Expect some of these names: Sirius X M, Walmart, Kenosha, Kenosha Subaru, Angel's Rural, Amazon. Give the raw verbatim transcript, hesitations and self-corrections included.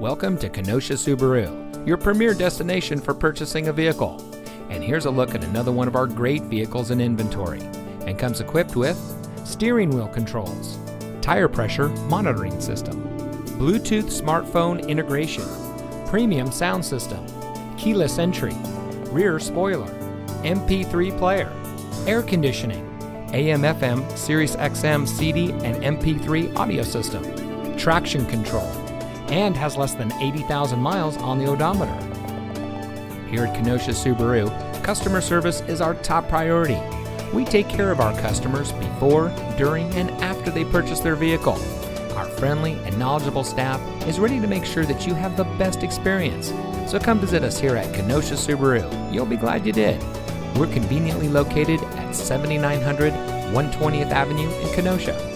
Welcome to Kenosha Subaru, your premier destination for purchasing a vehicle. And here's a look at another one of our great vehicles in inventory, and comes equipped with steering wheel controls, tire pressure monitoring system, Bluetooth smartphone integration, premium sound system, keyless entry, rear spoiler, M P three player, air conditioning, A M F M, Sirius X M C D and M P three audio system, traction control, and has less than eighty thousand miles on the odometer. Here at Kenosha Subaru, customer service is our top priority. We take care of our customers before, during, and after they purchase their vehicle. Our friendly and knowledgeable staff is ready to make sure that you have the best experience. So come visit us here at Kenosha Subaru. You'll be glad you did. We're conveniently located at seventy-nine hundred one twentieth Avenue in Kenosha.